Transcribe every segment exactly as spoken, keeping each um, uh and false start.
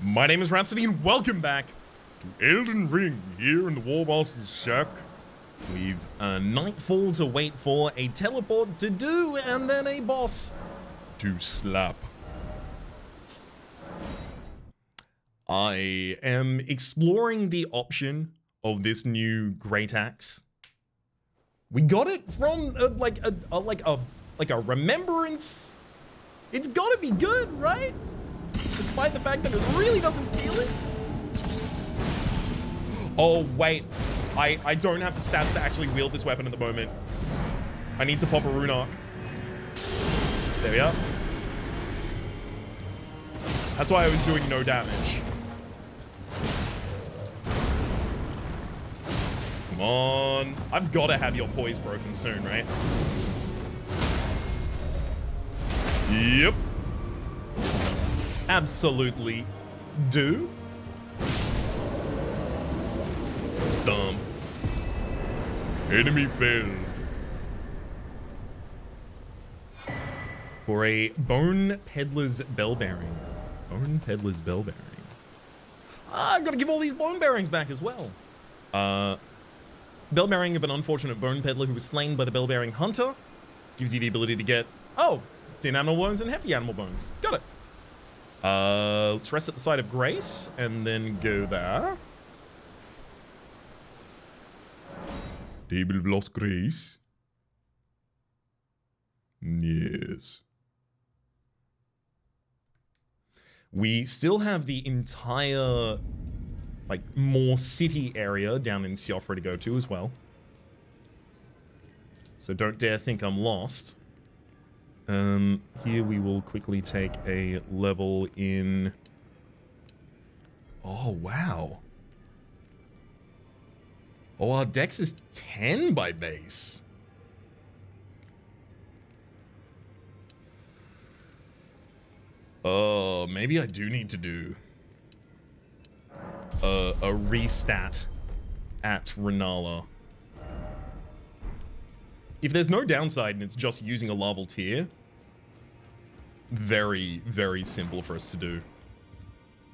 My name is Rhapsody, and welcome back to Elden Ring here in the Warboss's Shack. We've a Nightfall to wait for, a teleport to do, and then a boss to slap. I am exploring the option of this new Great Axe. We got it from a, like a, a like a like a remembrance. It's gotta be good, right? Despite the fact that it really doesn't feel it. Oh wait, I I don't have the stats to actually wield this weapon at the moment. I need to pop a rune arc. There we are. That's why I was doing no damage. Come on. I've got to have your poise broken soon, right? Yep. Absolutely do. Dumb. Enemy failed. For a Bone Peddler's Bell Bearing. Bone Peddler's Bell Bearing. Ah, I've got to give all these bone bearings back as well. Uh, Bell Bearing of an unfortunate bone peddler who was slain by the Bell Bearing Hunter. Gives you the ability to get, oh, thin animal bones and hefty animal bones. Got it. Uh, let's rest at the side of Grace and then go there. Table of Lost Grace. Yes. We still have the entire, like, more city area down in Siofra to go to as well. So don't dare think I'm lost. Um, here we will quickly take a level in... Oh, wow. Oh, our dex is ten by base. Oh, maybe I do need to do a, a restat at Renala. If there's no downside and it's just using a larval tier, very, very simple for us to do. And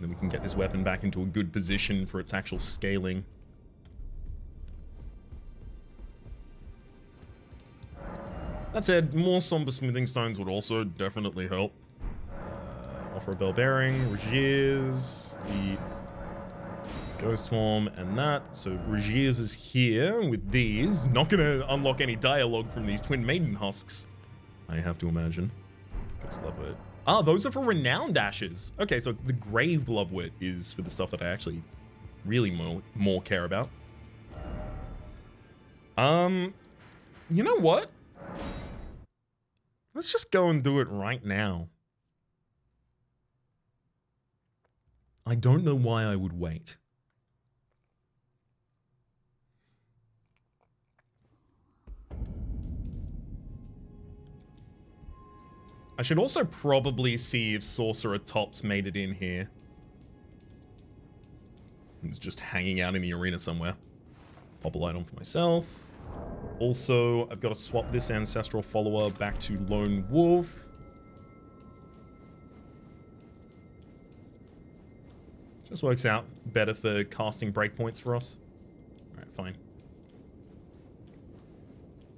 then we can get this weapon back into a good position for its actual scaling. That said, more somber smithing stones would also definitely help. Offer a bell bearing, Regier's, the ghost form, and that. So Regier's is here with these. Not gonna unlock any dialogue from these twin maiden husks, I have to imagine. Just love it. Ah, those are for Renowned Ashes. Okay, so the Grave Lovewit is for the stuff that I actually really more, more care about. Um, you know what? Let's just go and do it right now. I don't know why I would wait. I should also probably see if Sorcerer Tops made it in here. He's just hanging out in the arena somewhere. Pop a light on for myself. Also, I've got to swap this Ancestral Follower back to Lone Wolf. This works out better for casting breakpoints for us. All right, fine.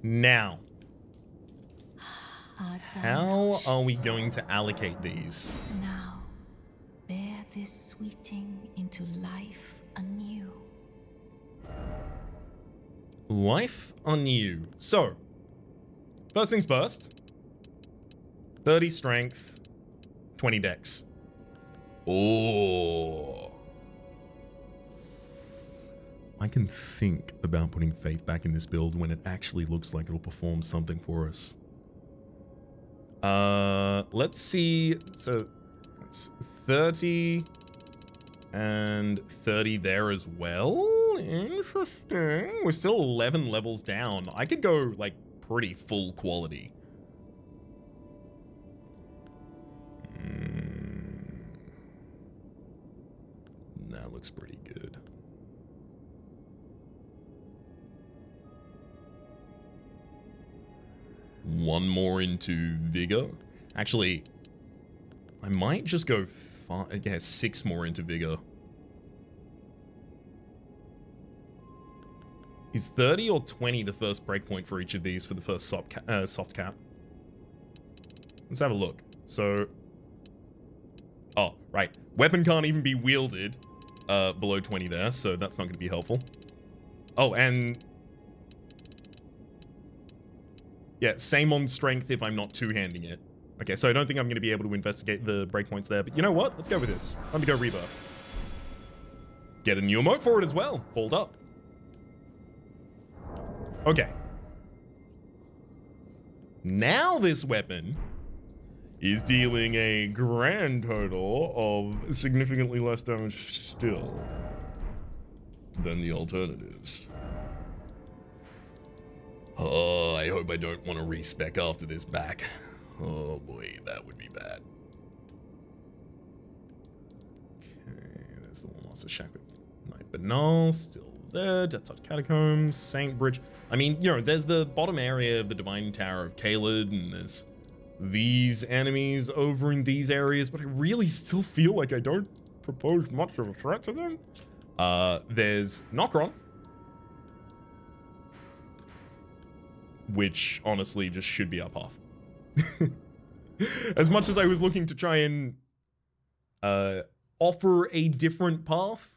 Now, how are we going to allocate these? Now, bear this sweeting into life anew. Life anew. So, first things first. thirty strength, twenty dex. Oh. I can think about putting faith back in this build when it actually looks like it'll perform something for us. Uh, let's see. So it's thirty and thirty there as well. Interesting. We're still eleven levels down. I could go like pretty full quality. Mm. That looks pretty good. One more into vigor. Actually, I might just go five. It has six more into vigor. Is thirty or twenty the first breakpoint for each of these for the first soft cap? Uh, soft cap? Let's have a look. So, oh, right. Weapon can't even be wielded uh, below twenty there, so that's not going to be helpful. Oh, and yeah, same on strength if I'm not two-handing it. Okay, so I don't think I'm going to be able to investigate the breakpoints there, but you know what? Let's go with this. Time to go rebirth. Get a new emote for it as well. Fold up. Okay. Now this weapon is dealing a grand total of significantly less damage still than the alternatives. Oh, I hope I don't want to respec after this back. Oh boy, that would be bad. Okay, there's the Warboss's Shack with Night Banal, still there, Death Touch Catacombs, Saint Bridge. I mean, you know, there's the bottom area of the Divine Tower of Kaled, and there's these enemies over in these areas, but I really still feel like I don't propose much of a threat to them. Uh, there's Nokron, which honestly just should be our path. As much as I was looking to try and uh, offer a different path,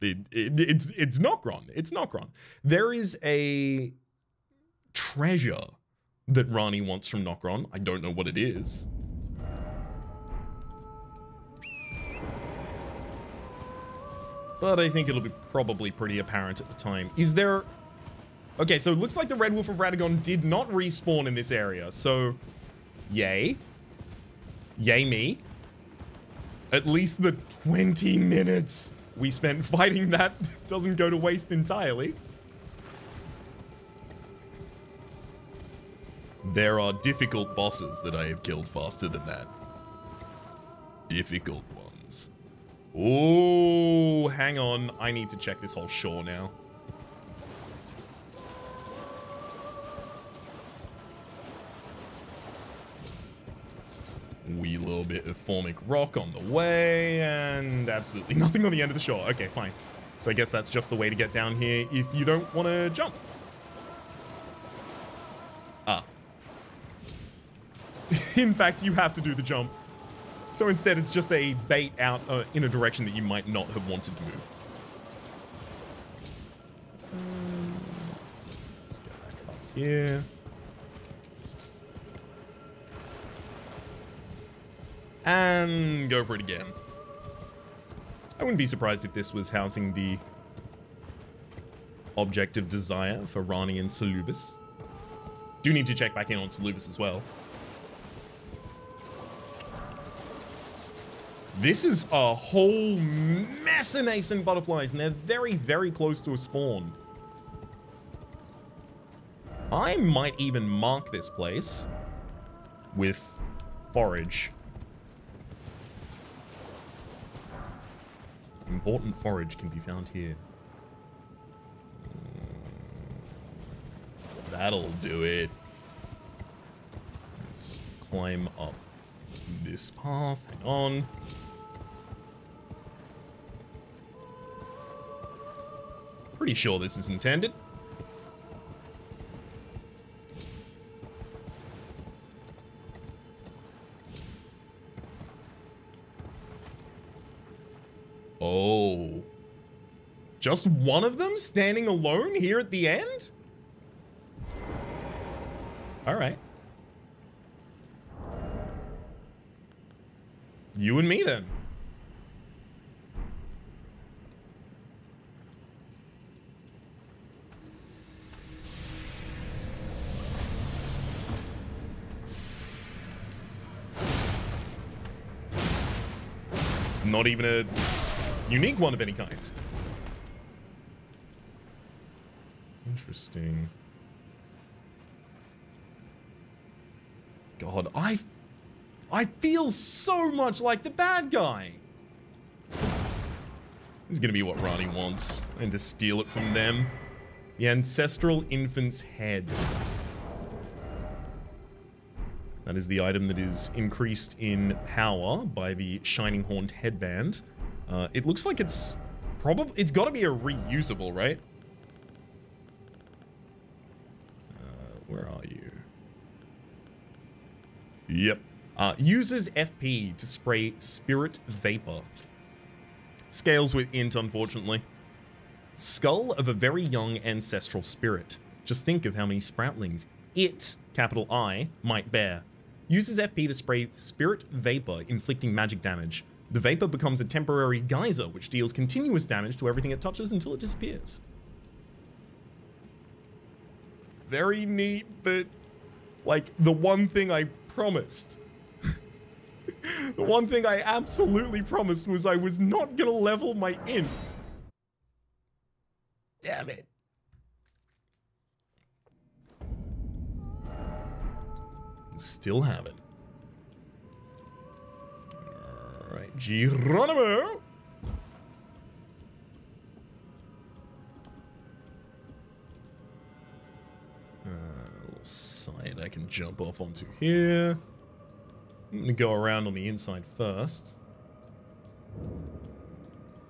it, it, it's it's Nokron. It's Nokron. There is a treasure that Ranni wants from Nokron. I don't know what it is. But I think it'll be probably pretty apparent at the time. Is there... Okay, so it looks like the Red Wolf of Radagon did not respawn in this area, so yay. Yay me. At least the twenty minutes we spent fighting that doesn't go to waste entirely. There are difficult bosses that I have killed faster than that. Difficult ones. Ooh, hang on. I need to check this whole shore now. Wee little bit of formic rock on the way, and absolutely nothing on the end of the shore. Okay, fine. So I guess that's just the way to get down here if you don't want to jump. Ah. In fact, you have to do the jump. So instead, it's just a bait out uh, in a direction that you might not have wanted to move. Um, let's go back up here. And go for it again. I wouldn't be surprised if this was housing the object of desire for Ranni and Seluvis. Do need to check back in on Seluvis as well. This is a whole mess of nascent butterflies, and they're very, very close to a spawn. I might even mark this place with forage. Important forage can be found here. That'll do it. Let's climb up this path. Hang on. Pretty sure this is intended. Oh, just one of them standing alone here at the end? All right. You and me then. Not even a... unique one of any kind. Interesting. God, I... I feel so much like the bad guy. This is gonna be what Ranni wants, and to steal it from them. The ancestral infant's head. That is the item that is increased in power by the Shining Horned Headband. Uh, it looks like it's probably... It's got to be a reusable, right? Uh, where are you? Yep. Uh, uses F P to spray Spirit Vapor. Scales with int, unfortunately. Skull of a very young ancestral spirit. Just think of how many sproutlings it, capital I, might bear. Uses F P to spray Spirit Vapor, inflicting magic damage. The vapor becomes a temporary geyser, which deals continuous damage to everything it touches until it disappears. Very neat, but like the one thing I promised. The one thing I absolutely promised was I was not gonna level my int. Damn it. Still have it. Alright, Geronimo! Uh, little side I can jump off onto here. I'm gonna go around on the inside first.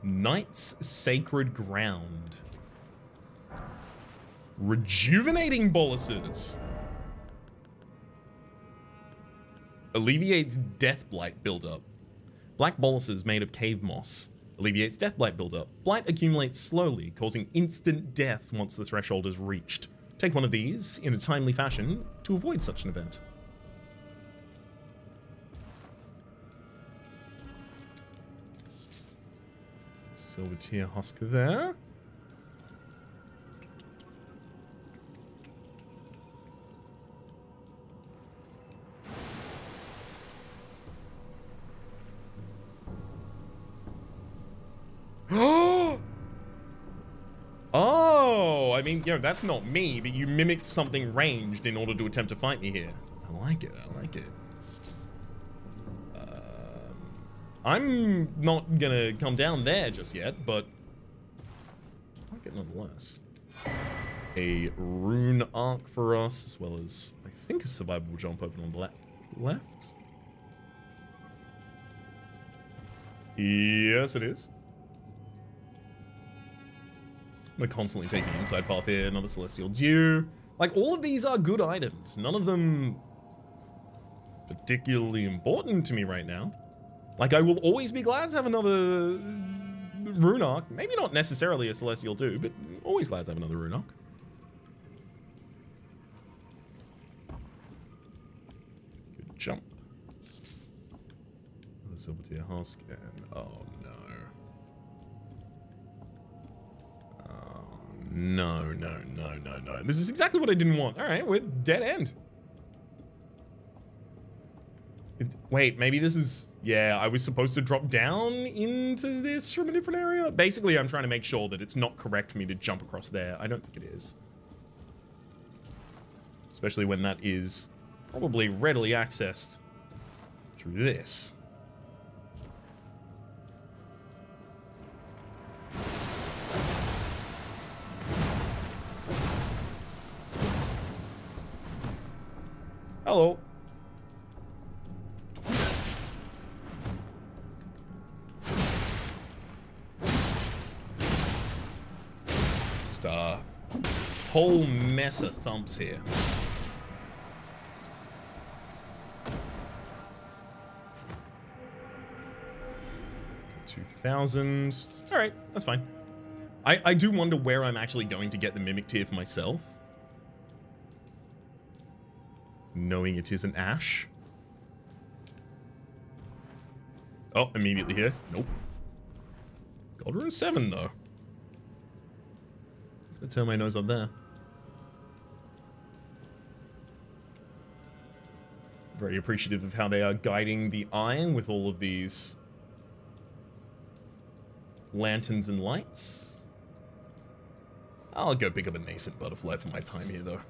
Knight's Sacred Ground. Rejuvenating boluses. Alleviates Death Blight buildup. Black boluses made of cave moss. Alleviates Death Blight buildup. Blight accumulates slowly, causing instant death once the threshold is reached. Take one of these in a timely fashion to avoid such an event. Silver Tear Husk there. Oh, I mean, you know, that's not me, but you mimicked something ranged in order to attempt to fight me here. I like it, I like it. Um, I'm not gonna come down there just yet, but I like it nonetheless. A rune arc for us, as well as, I think, a survivable jump open on the le left. Yes, it is. We're constantly taking the inside path here, another Celestial Dew. Like, all of these are good items. None of them particularly important to me right now. Like, I will always be glad to have another rune arc. Maybe not necessarily a Celestial Dew, but always glad to have another rune arc. Good jump. Another Silver Tear Husk, and oh no. No, no, no, no, no. This is exactly what I didn't want. All right, we're dead end. It, wait, maybe this is... Yeah, I was supposed to drop down into this from a different area? Basically, I'm trying to make sure that it's not correct for me to jump across there. I don't think it is. Especially when that is probably readily accessed through this. Hello. Just a whole mess of thumps here. two thousand. All right, that's fine. I, I do wonder where I'm actually going to get the Mimic Tear for myself. Knowing it is an ash. Oh, immediately here. Nope. Gold Rune seven, though. Let's turn my nose up there. Very appreciative of how they are guiding the eye with all of these lanterns and lights. I'll go pick up a nascent butterfly for my time here, though.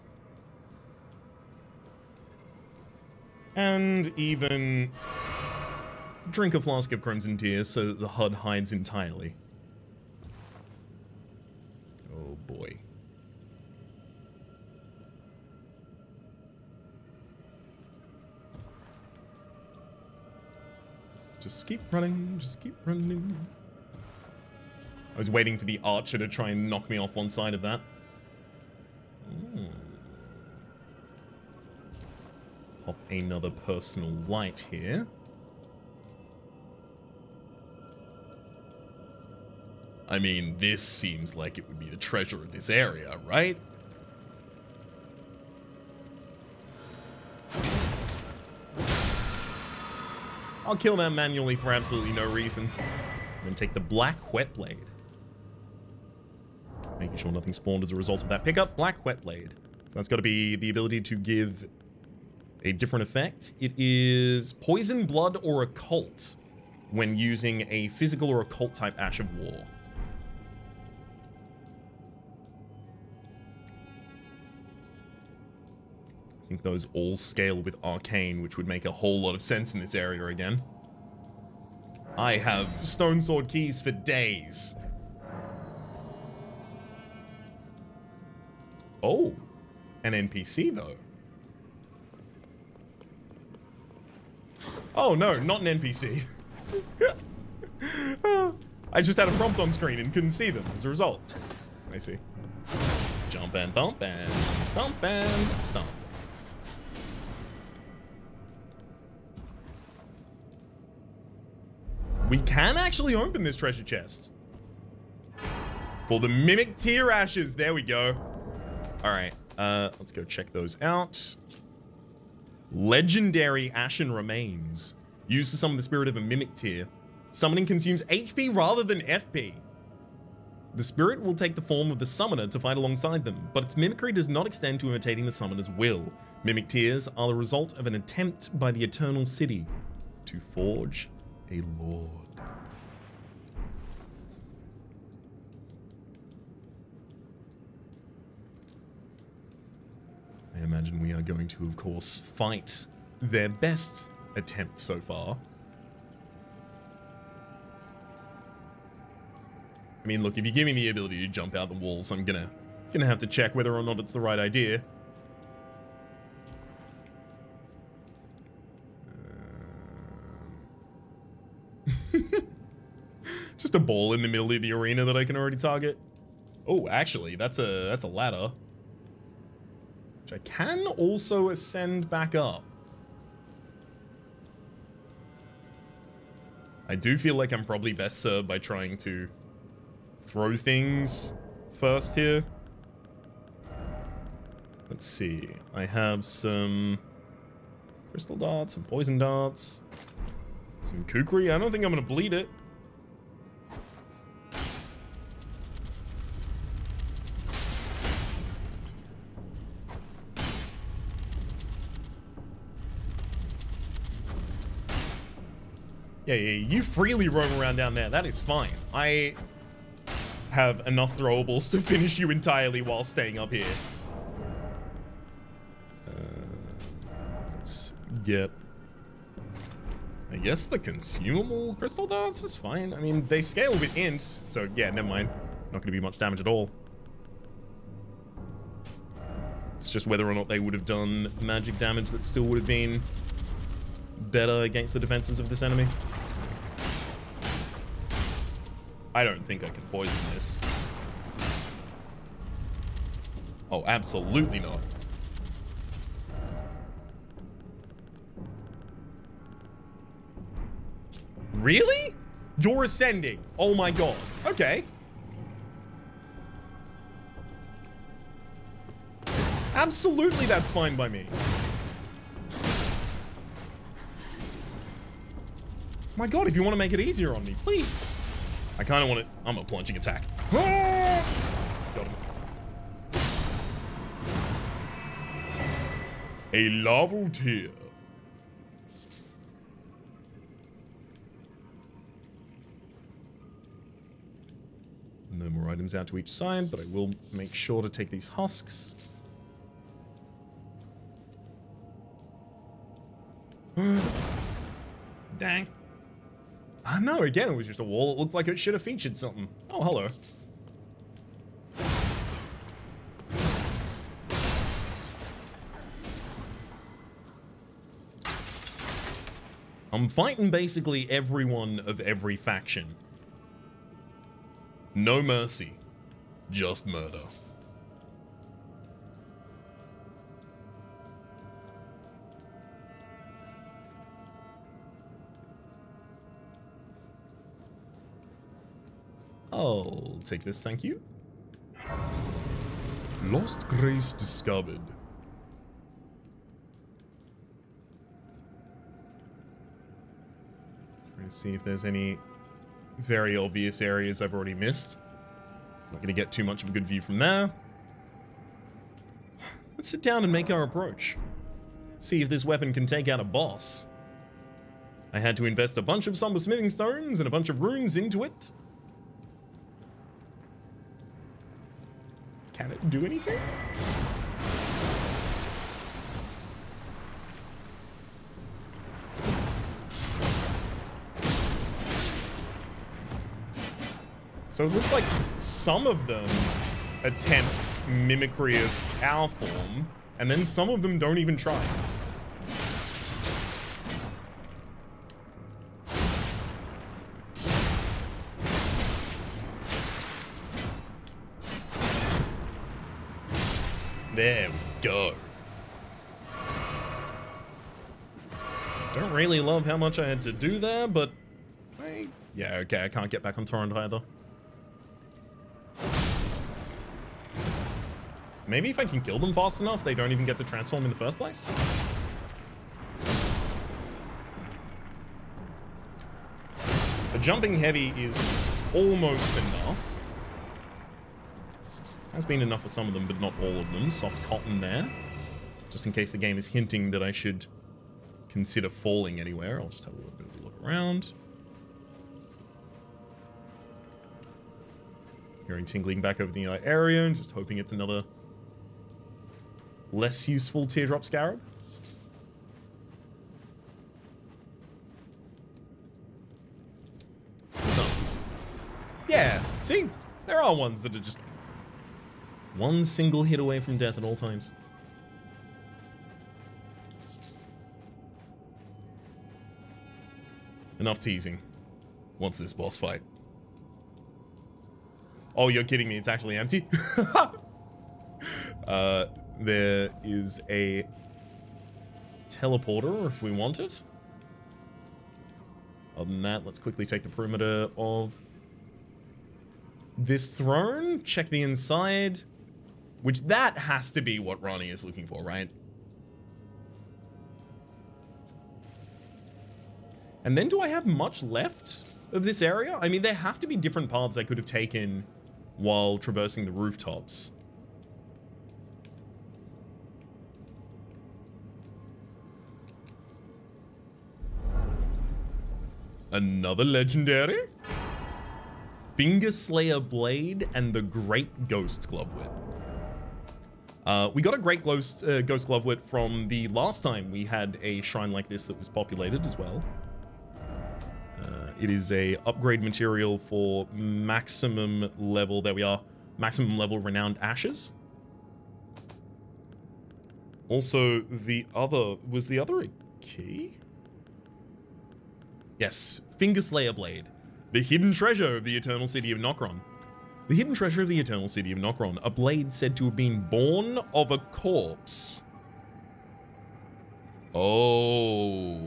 And even drink a flask of Crimson Tears so that the H U D hides entirely. Oh boy. Just keep running, just keep running. I was waiting for the archer to try and knock me off one side of that. Ooh. Pop another personal light here. I mean, this seems like it would be the treasure of this area, right? I'll kill them manually for absolutely no reason. And then take the black wet blade. Making sure nothing spawned as a result of that. Pick up black wet blade. So that's got to be the ability to give a different effect. It is poison, blood, or occult when using a physical or occult type Ash of War. I think those all scale with Arcane, which would make a whole lot of sense in this area again. I have Stone Sword keys for days. Oh, an N P C though. Oh no, not an N P C. I just had a prompt on screen and couldn't see them as a result. I see. Jump and thump and thump and thump. We can actually open this treasure chest. For the Mimic Tear Ashes. There we go. All right. Uh, let's go check those out. Legendary Ashen Remains. Used to summon the spirit of a Mimic Tear. Summoning consumes H P rather than F P. The spirit will take the form of the summoner to fight alongside them, but its mimicry does not extend to imitating the summoner's will. Mimic Tears are the result of an attempt by the Eternal City to forge a lord. I imagine we are going to, of course, fight their best attempt so far. I mean, look, if you give me the ability to jump out the walls, I'm gonna, gonna have to check whether or not it's the right idea. Um... Just a ball in the middle of the arena that I can already target. Oh, actually, that's a, that's a ladder. I can also ascend back up. I do feel like I'm probably best served by trying to throw things first here. Let's see. I have some crystal darts, some poison darts, some kukri. I don't think I'm going to bleed it. Yeah, yeah, you freely roam around down there. That is fine. I have enough throwables to finish you entirely while staying up here. Uh, let's get... I guess the consumable crystal darts is fine. I mean, they scale with int, so yeah, never mind. Not going to be much damage at all. It's just whether or not they would have done magic damage that still would have been better against the defenses of this enemy. I don't think I can poison this. Oh, absolutely not. Really? You're ascending. Oh my god. Okay. Absolutely, that's fine by me. My god, if you want to make it easier on me, please. I kind of want it. I'm a plunging attack. Ah! Got him. A larval tear. No more items out to each side, but I will make sure to take these husks. Dang. I know, again, it was just a wall. It looked like it should have featured something. Oh, hello. I'm fighting basically everyone of every faction. No mercy, just murder. I'll take this, thank you. Lost Grace discovered. Trying to see if there's any very obvious areas I've already missed. Not going to get too much of a good view from there. Let's sit down and make our approach. See if this weapon can take out a boss. I had to invest a bunch of somber smithing stones and a bunch of runes into it. Can it do anything? So it looks like some of them attempt mimicry of our form, and then some of them don't even try. There we go. Don't really love how much I had to do there, but... I... Yeah, okay, I can't get back on Torrent either. Maybe if I can kill them fast enough, they don't even get to transform in the first place? The jumping heavy is almost enough. Has been enough for some of them, but not all of them. Soft cotton there. Just in case the game is hinting that I should consider falling anywhere. I'll just have a little bit of a look around. Hearing tingling back over the area and just hoping it's another less useful teardrop scarab. Oh. Yeah, see? There are ones that are just... one single hit away from death at all times. Enough teasing. What's this boss fight? Oh, you're kidding me. It's actually empty. uh, there is a teleporter if we want it. Other than that, let's quickly take the perimeter of this throne. Check the inside. Which, that has to be what Ranni is looking for, right? And then do I have much left of this area? I mean, there have to be different paths I could have taken while traversing the rooftops. Another legendary? Finger Slayer Blade and the Great Ghost Glovewit. Uh, we got a Great Ghost, uh, Ghost Glovewit from the last time we had a shrine like this that was populated as well. Uh, it is a upgrade material for maximum level, there we are, maximum level Renowned Ashes. Also, the other, was the other a key? Yes, Finger Slayer Blade, the hidden treasure of the Eternal City of Nokron. The hidden treasure of the Eternal City of Nokron, a blade said to have been born of a corpse. Oh.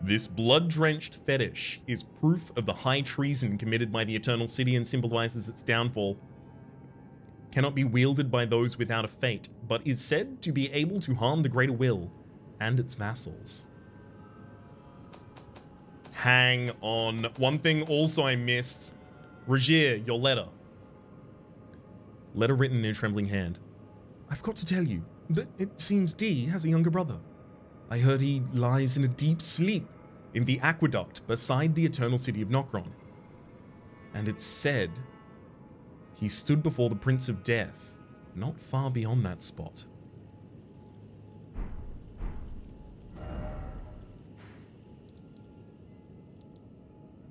This blood-drenched fetish is proof of the high treason committed by the Eternal City and symbolizes its downfall. Cannot be wielded by those without a fate, but is said to be able to harm the greater will and its vassals. Hang on. One thing also I missed. Regier, your letter. Letter written in a trembling hand. I've got to tell you, but it seems D has a younger brother. I heard he lies in a deep sleep in the aqueduct beside the Eternal City of Nokron. And it's said he stood before the Prince of Death, not far beyond that spot.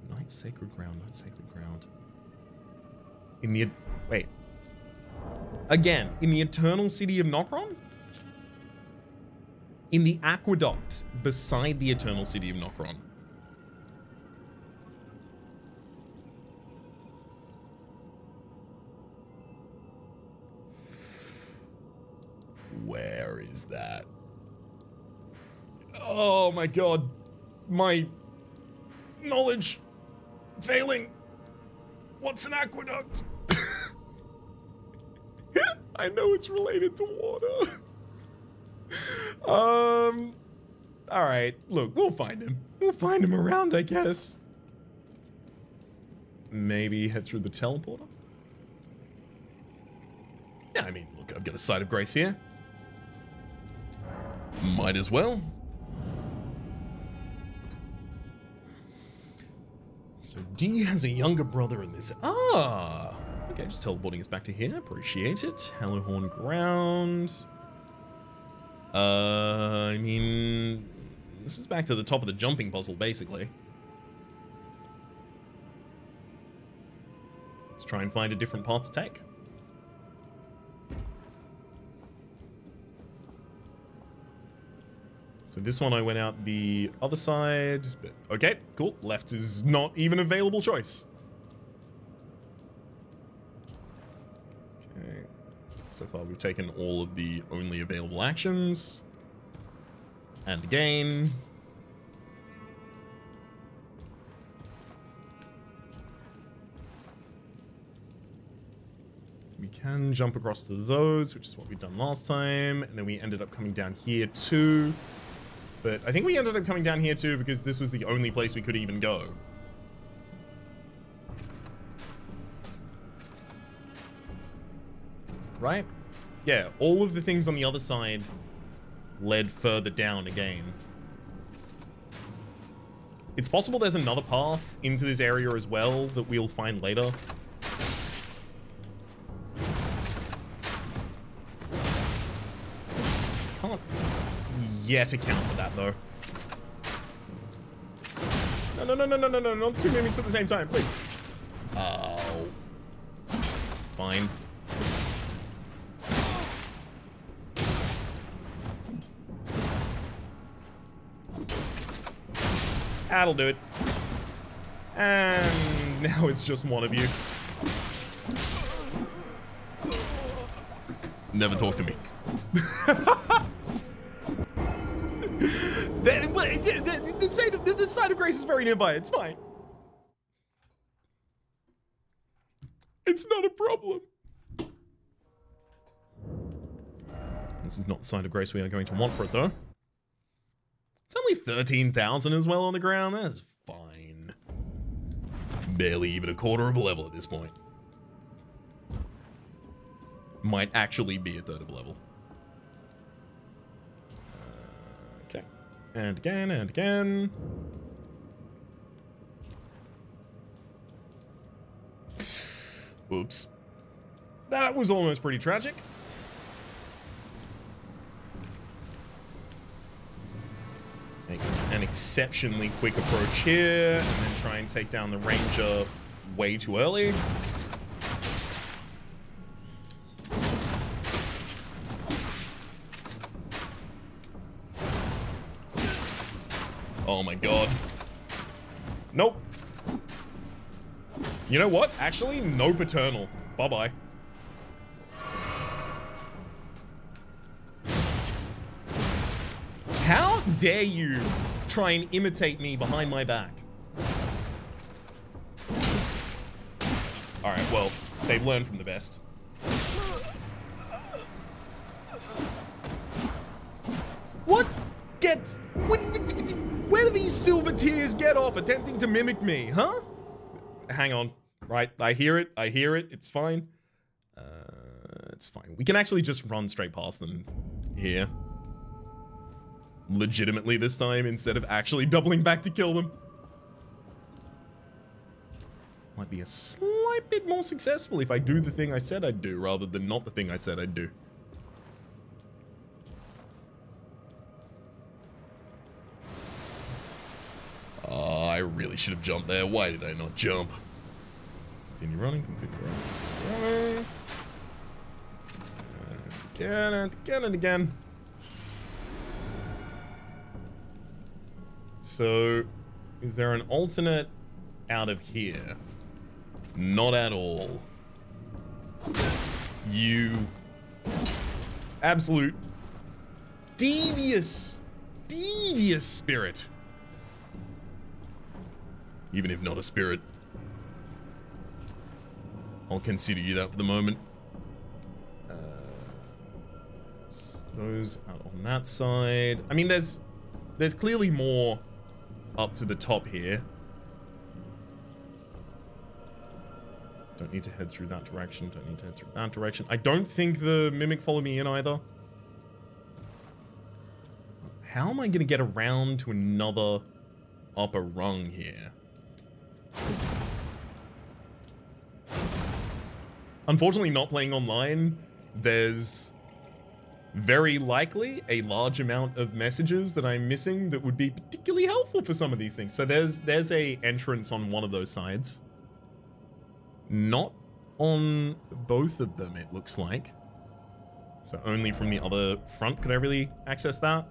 Not sacred ground, not sacred ground. In the... Wait. Again, in the Eternal City of Nokron? in the aqueduct beside the Eternal City of Nokron. Where is that? Oh my god. My knowledge failing. What's an aqueduct? I know it's related to water. Um, all right, look, we'll find him. We'll find him around, I guess. Maybe head through the teleporter? Yeah, I mean, look, I've got a sight of grace here. Might as well. So D has a younger brother in this. Ah! Okay, just teleporting us back to here. Appreciate it. Hallowhorn ground. Uh, I mean, this is back to the top of the jumping puzzle, basically. Let's try and find a different path to take. So this one I went out the other side, but okay, cool. Left is not even an available choice. Okay. So far we've taken all of the only available actions. And again. We can jump across to those, which is what we've done last time. And then we ended up coming down here too. But I think we ended up coming down here too because this was the only place we could even go. Right? Yeah, all of the things on the other side led further down again. It's possible there's another path into this area as well that we'll find later. Can't yet account for that, though. No, no, no, no, no, no, no, not two mimics at the same time, please. Oh. Fine. That'll do it. And now it's just one of you. Never talk to me. the, the, the, side of, the, the side of grace is very nearby. It's fine. It's not a problem. This is not the side of grace we are going to want for it, though. It's only thirteen thousand as well on the ground. That's fine. Barely even a quarter of a level at this point. Might actually be a third of a level. Uh, okay. And again, and again. Oops. That was almost pretty tragic. Make an exceptionally quick approach here, and then try and take down the ranger way too early. Oh my god. Nope. You know what? Actually, no paternal. Bye-bye. How dare you try and imitate me behind my back? Alright, well, they've learned from the best. What gets... What, where do these silver tears get off attempting to mimic me, huh? Hang on. Right, I hear it. I hear it. It's fine. Uh, it's fine. We can actually just run straight past them here. Legitimately this time, instead of actually doubling back to kill them. Might be a slight bit more successful if I do the thing I said I'd do, rather than not the thing I said I'd do. Oh, I really should have jumped there. Why did I not jump? Continue running, continue running, continue running. Again and again and again. so is there an alternate out of here? Not at all. You absolute devious, devious spirit. Even if not a spirit, I'll consider you that for the moment. Uh, those out on that side. I mean, there's there's clearly more up to the top here. Don't need to head through that direction. Don't need to head through that direction. I don't think the mimic followed me in either. How am I going to get around to another upper rung here? Unfortunately, not playing online, there's very likely a large amount of messages that I'm missing that would be particularly helpful for some of these things. So there's there's a entrance on one of those sides. Not on both of them, it looks like. So only from the other front could I really access that.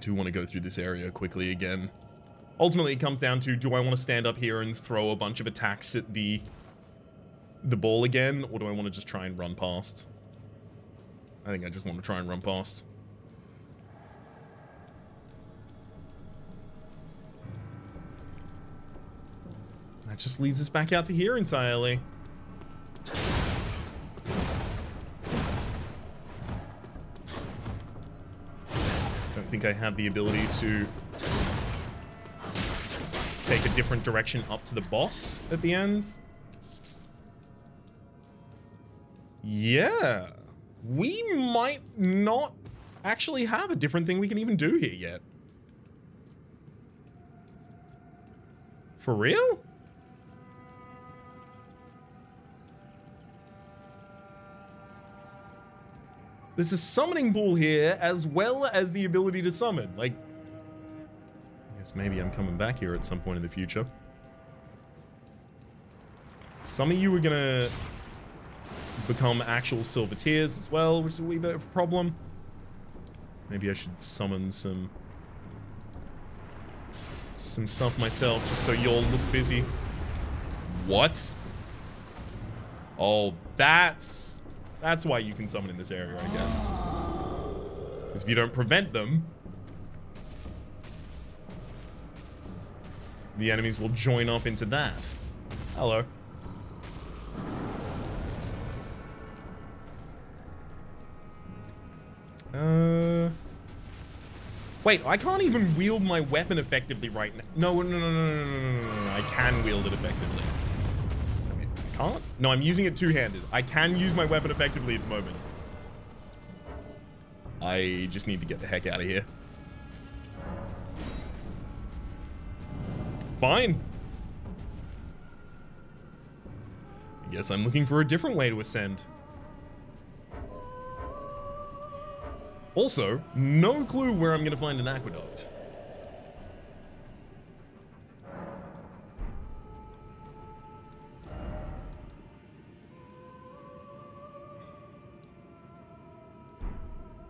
Do want to go through this area quickly again. Ultimately, it comes down to, do I want to stand up here and throw a bunch of attacks at the the ball again, or do I want to just try and run past? I think I just want to try and run past. That just leads us back out to here entirely. I think I have the ability to take a different direction up to the boss at the end. Yeah, we might not actually have a different thing we can even do here yet. For real? There's a summoning pool here, as well as the ability to summon. Like, I guess maybe I'm coming back here at some point in the future. Some of you are gonna become actual silver tears as well, which is a wee bit of a problem. Maybe I should summon some some stuff myself, just so y'all look busy. What? Oh, that's... That's why you can summon in this area, I guess. Because if you don't prevent them, the enemies will join up into that. Hello. Uh. Wait, I can't even wield my weapon effectively right now. No, no, no, no, no, no, no, no. I can wield it effectively. Can't? No, I'm using it two-handed. I can use my weapon effectively at the moment. I just need to get the heck out of here. Fine. I guess I'm looking for a different way to ascend. Also, no clue where I'm going to find an aqueduct.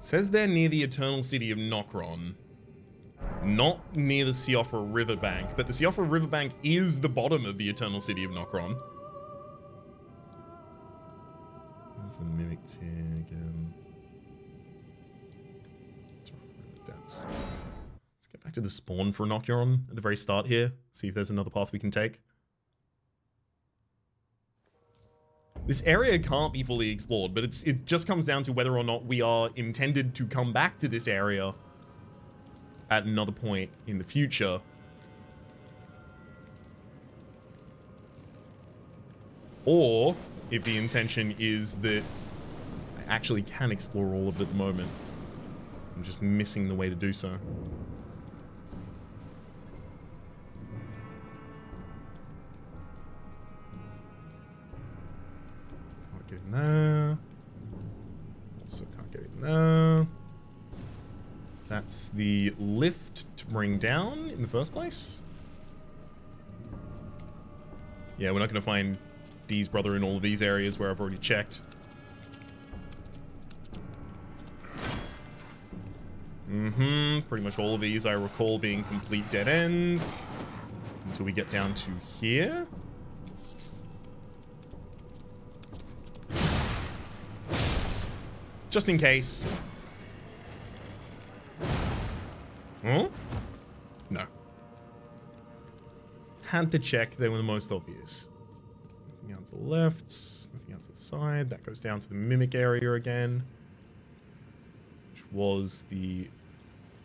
Says they're near the Eternal City of Nokron. Not near the Siofra Riverbank, but the Siofra Riverbank is the bottom of the Eternal City of Nokron. There's the mimic here again. Let's get back to the spawn for Nokron at the very start here. See if there's another path we can take. This area can't be fully explored, but it's it just comes down to whether or not we are intended to come back to this area at another point in the future. Or if the intention is that I actually can explore all of it at the moment. I'm just missing the way to do so. Get in there. Also can't get in there. That's the lift to bring down in the first place. Yeah, we're not going to find Dee's brother in all of these areas where I've already checked. Mm-hmm. Pretty much all of these I recall being complete dead ends. Until we get down to here. Just in case. Huh? No. Had to check. They were the most obvious. Nothing out to the left. Nothing out to the side. That goes down to the mimic area again. Which was the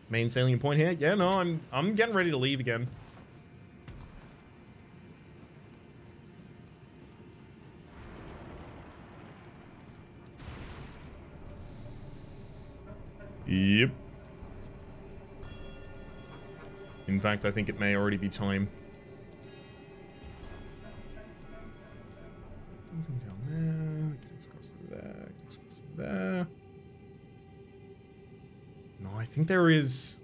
main salient point here. Yeah, no, I'm I'm getting ready to leave again. Yep. In fact, I think it may already be time. Nothing down there. Getting across to there. Getting across to there. No, I think there is...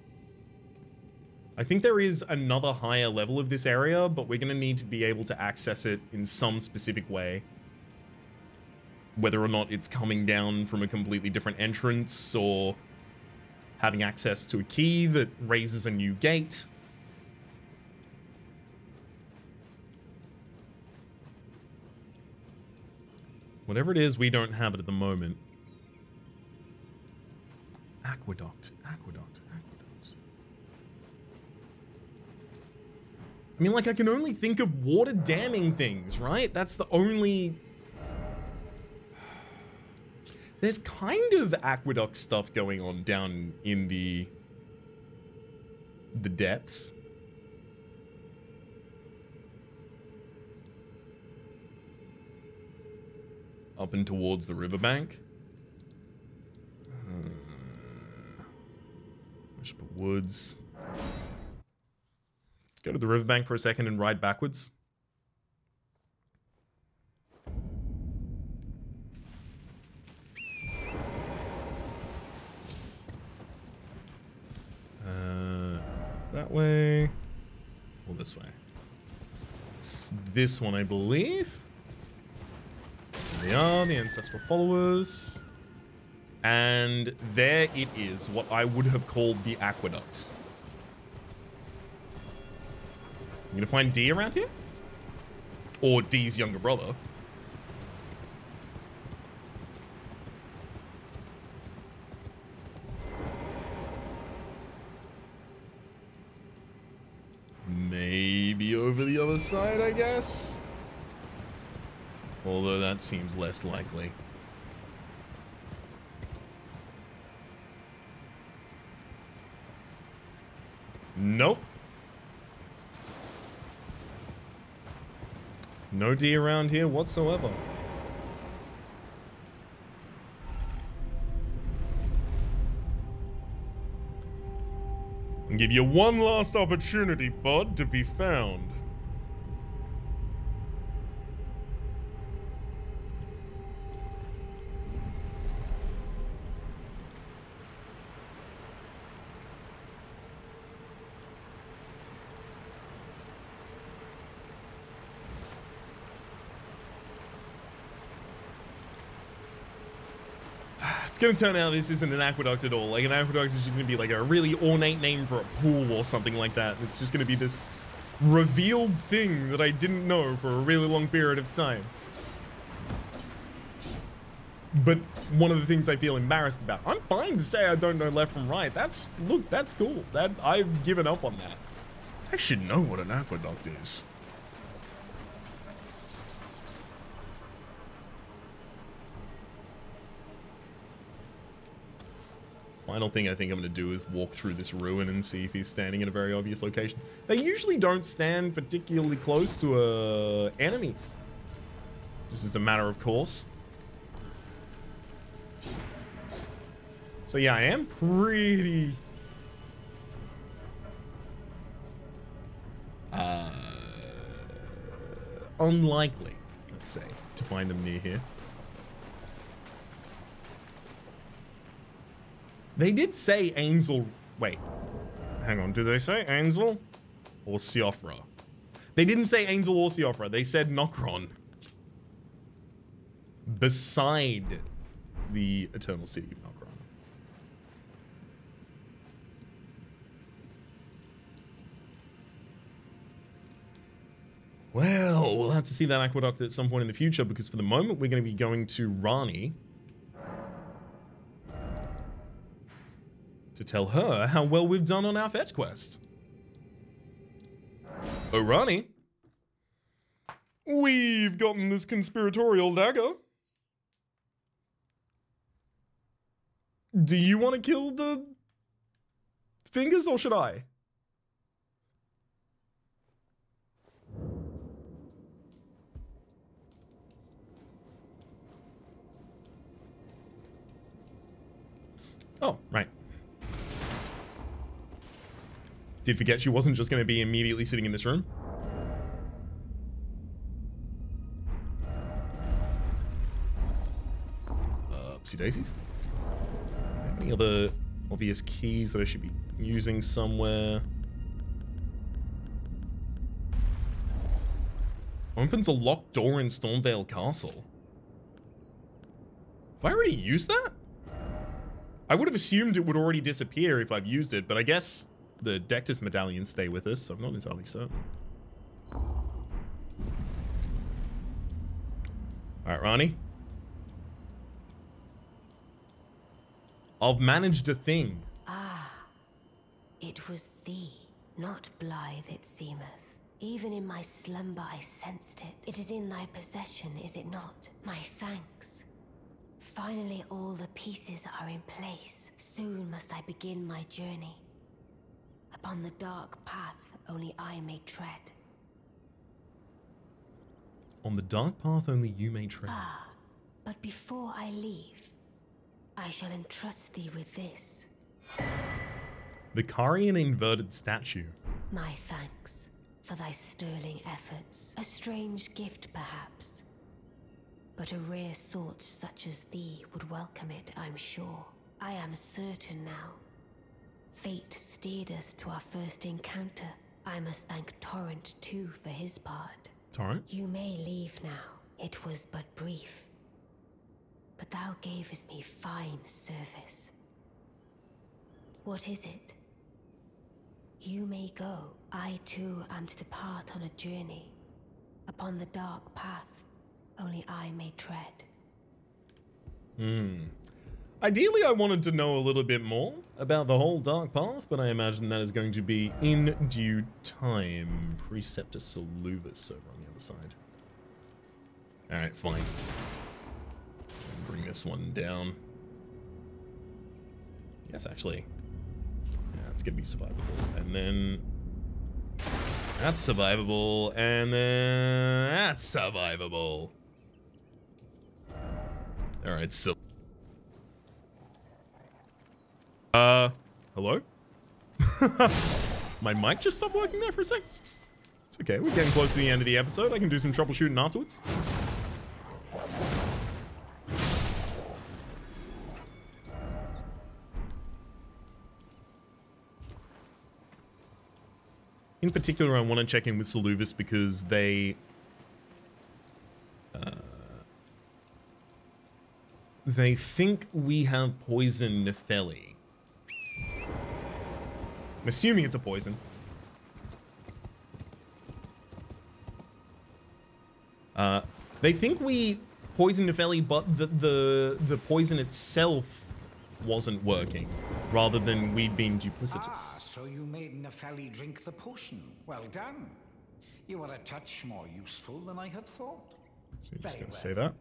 I think there is another higher level of this area, but we're going to need to be able to access it in some specific way. Whether or not it's coming down from a completely different entrance, or having access to a key that raises a new gate. Whatever it is, we don't have it at the moment. Aqueduct, aqueduct, aqueduct. I mean, like, I can only think of water damming things, right? That's the only... There's kind of aqueduct stuff going on down in the the depths. Up and towards the riverbank. Uh, I should put woods. Let's go to the riverbank for a second and ride backwards. That way, or this way. It's this one, I believe. There they are, the ancestral followers. And there it is, what I would have called the aqueduct. You gonna find Dee around here? Or Dee's younger brother. Maybe over the other side, I guess? Although that seems less likely. Nope. No Dee around here whatsoever. Give you one last opportunity, bud, to be found. Gonna turn out this isn't an aqueduct at all. Like, an aqueduct is just gonna be like a really ornate name for a pool or something like that. It's just gonna be this revealed thing that I didn't know for a really long period of time. But one of the things I feel embarrassed about, I'm fine to say I don't know left from right. That's, look, that's cool. That, I've given up on that. I should know what an aqueduct is. Final thing I think I'm going to do is walk through this ruin and see if he's standing in a very obvious location. They usually don't stand particularly close to uh, enemies. This is a matter of course. So yeah, I am pretty... Uh, unlikely, let's say, to find them near here. They did say Ainzel Wait. Hang on. Did they say Ainzel or Siofra? They didn't say Ainzel or Siofra. They said Nokron. Beside the Eternal City of Nokron. Well, we'll have to see that aqueduct at some point in the future, because for the moment we're going to be going to Ranni to tell her how well we've done on our fetch quest. Oh, Ranni, we've gotten this conspiratorial dagger. Do you want to kill the fingers, or should I? Oh, right. Did forget she wasn't just going to be immediately sitting in this room. Upsy daisies. Any other obvious keys that I should be using somewhere? Opens a locked door in Stormvale Castle. Have I already used that? I would have assumed it would already disappear if I've used it, but I guess the Dectus medallions stay with us, so I'm not entirely certain. Alright, Ranni. I've managed a thing. Ah, it was thee, not Blythe, it seemeth. Even in my slumber I sensed it. It is in thy possession, is it not? My thanks. Finally, all the pieces are in place. Soon must I begin my journey. Upon the dark path, only I may tread. On the dark path, only you may tread. Ah, but before I leave, I shall entrust thee with this. The Karian inverted statue. My thanks for thy sterling efforts. A strange gift, perhaps. But a rare sort such as thee would welcome it, I'm sure. I am certain now. Fate steered us to our first encounter. I must thank Torrent, too, for his part. Torrent? You may leave now. It was but brief. But thou gavest me fine service. What is it? You may go. I, too, am to depart on a journey. Upon the dark path. Only I may tread. Hmm. Ideally, I wanted to know a little bit more about the whole dark path, but I imagine that is going to be in due time. Preceptor Seluvis over on the other side. Alright, fine. Bring this one down. Yes, actually. Yeah, it's going to be survivable. And then... that's survivable, and then that's survivable. All right, so. Uh, hello? My mic just stopped working there for a sec. It's okay, we're getting close to the end of the episode. I can do some troubleshooting afterwards. In particular, I want to check in with Seluvis because they... Uh, they think we have poisoned Nefeli. I'm assuming it's a poison. Uh, they think we poisoned Nefeli, but the, the, the poison itself wasn't working, rather than we'd been duplicitous. Ah, so you made Nefeli drink the potion. Well done. You were a touch more useful than I had thought. So you're just going to say that?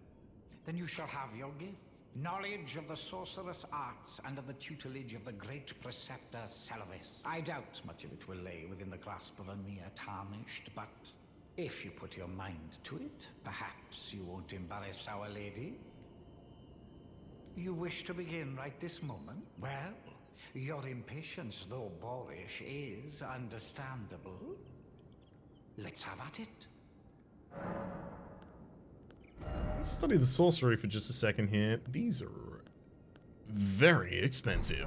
Then you shall have your gift. Knowledge of the sorcerous arts under the tutelage of the great Preceptor Seluvis. I doubt much of it will lay within the grasp of a mere tarnished, but if you put your mind to it, perhaps you won't embarrass our lady. You wish to begin right this moment? Well, your impatience, though boorish, is understandable. Let's have at it. Let's study the sorcery for just a second here. These are very expensive.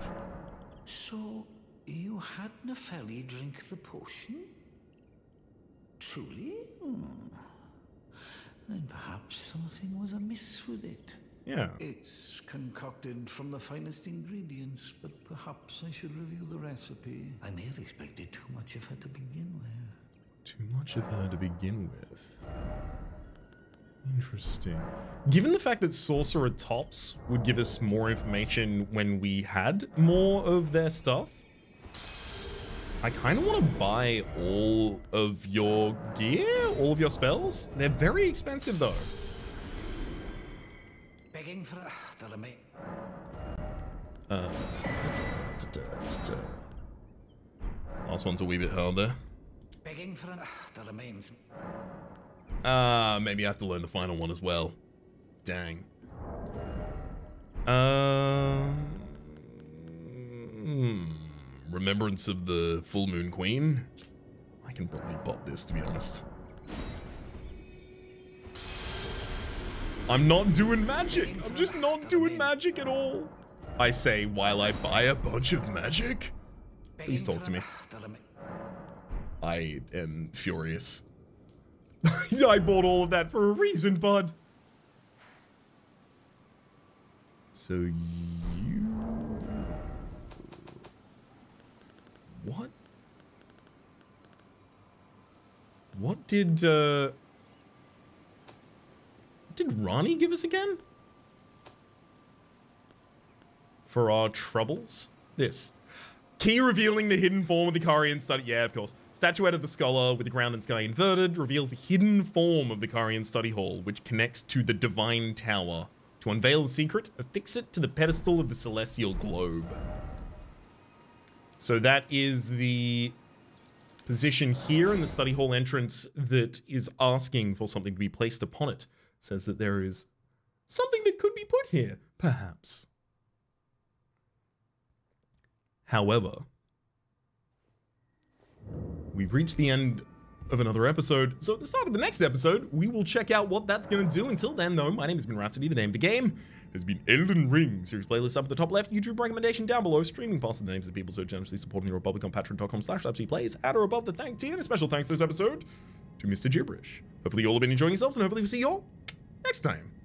So You had Nefeli drink the potion? Truly? Hmm. Then perhaps something was amiss with it. Yeah. It's concocted from the finest ingredients, but perhaps I should review the recipe. I may have expected too much of her to begin with. Too much of her to begin with. Interesting. Given the fact that Sorcerer Tops would give us more information when we had more of their stuff, I kind of want to buy all of your gear, all of your spells. They're very expensive, though. Begging for a... That'll make... Uh, last one's a wee bit hard there. Begging for a... That remains... Ah, uh, maybe I have to learn the final one as well. Dang. Um. Hmm. Remembrance of the Full Moon Queen. I can probably pop this, to be honest. I'm not doing magic. I'm just not doing magic at all. I say while I buy a bunch of magic. Please talk to me. I am furious. I bought all of that for a reason, bud. So you... What? What did, uh... did Ranni give us again? For our troubles? This. Key revealing the hidden form of the Karian study. Yeah, of course. Statuette of the Scholar with the ground and sky inverted reveals the hidden form of the Karian study hall, which connects to the Divine Tower. To unveil the secret, affix it to the pedestal of the Celestial Globe. So that is the position here in the study hall entrance that is asking for something to be placed upon it. Says that there is something that could be put here, perhaps. However, we've reached the end of another episode, so at the start of the next episode, we will check out what that's going to do. Until then, though, my name has been Rhapsody. The name of the game has been Elden Ring. Series playlist up at the top left, YouTube recommendation down below, streaming past the names of people so generously supporting the Republic on patreon.com slash rhapsodyplays, at or above the thank tier, and a special thanks this episode to Mister Gibberish. Hopefully you all have been enjoying yourselves, and hopefully we'll see you all next time.